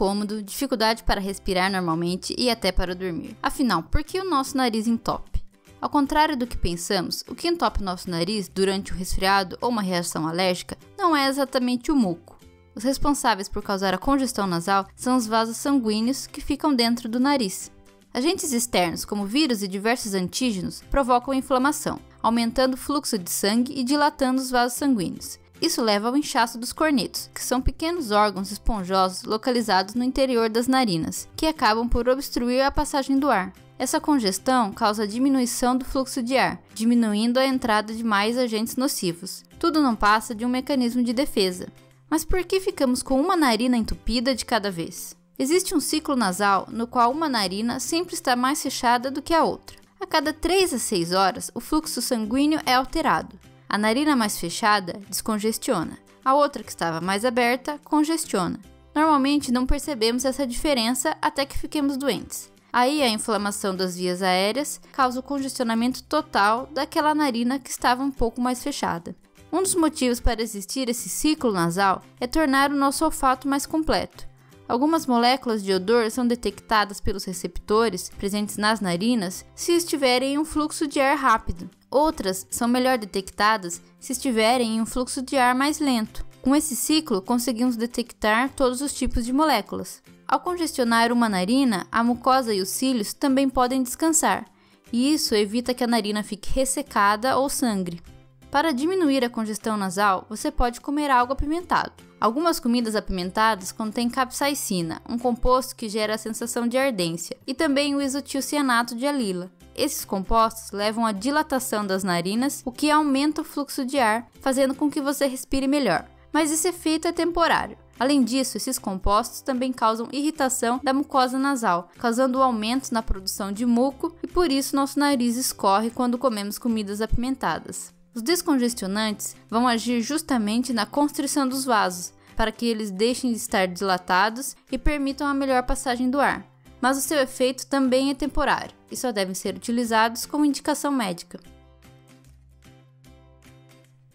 incômodo, dificuldade para respirar normalmente e até para dormir. Afinal, por que o nosso nariz entope? Ao contrário do que pensamos, o que entope nosso nariz durante um resfriado ou uma reação alérgica não é exatamente o muco. Os responsáveis por causar a congestão nasal são os vasos sanguíneos que ficam dentro do nariz. Agentes externos, como vírus e diversos antígenos, provocam inflamação, aumentando o fluxo de sangue e dilatando os vasos sanguíneos. Isso leva ao inchaço dos cornetos, que são pequenos órgãos esponjosos localizados no interior das narinas, que acabam por obstruir a passagem do ar. Essa congestão causa a diminuição do fluxo de ar, diminuindo a entrada de mais agentes nocivos. Tudo não passa de um mecanismo de defesa. Mas por que ficamos com uma narina entupida de cada vez? Existe um ciclo nasal no qual uma narina sempre está mais fechada do que a outra. A cada 3 a 6 horas, o fluxo sanguíneo é alterado. A narina mais fechada descongestiona, a outra que estava mais aberta congestiona. Normalmente não percebemos essa diferença até que fiquemos doentes. Aí a inflamação das vias aéreas causa o congestionamento total daquela narina que estava um pouco mais fechada. Um dos motivos para existir esse ciclo nasal é tornar o nosso olfato mais completo. Algumas moléculas de odor são detectadas pelos receptores presentes nas narinas se estiverem em um fluxo de ar rápido. Outras são melhor detectadas se estiverem em um fluxo de ar mais lento. Com esse ciclo, conseguimos detectar todos os tipos de moléculas. Ao congestionar uma narina, a mucosa e os cílios também podem descansar, e isso evita que a narina fique ressecada ou sangre. Para diminuir a congestão nasal, você pode comer algo apimentado. Algumas comidas apimentadas contêm capsaicina, um composto que gera a sensação de ardência, e também o isotilcianato de alila. Esses compostos levam à dilatação das narinas, o que aumenta o fluxo de ar, fazendo com que você respire melhor. Mas esse efeito é temporário. Além disso, esses compostos também causam irritação da mucosa nasal, causando um aumento na produção de muco e por isso nosso nariz escorre quando comemos comidas apimentadas. Os descongestionantes vão agir justamente na constrição dos vasos, para que eles deixem de estar dilatados e permitam a melhor passagem do ar. Mas o seu efeito também é temporário e só devem ser utilizados como indicação médica.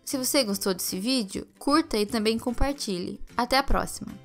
Se você gostou desse vídeo, curta e também compartilhe. Até a próxima!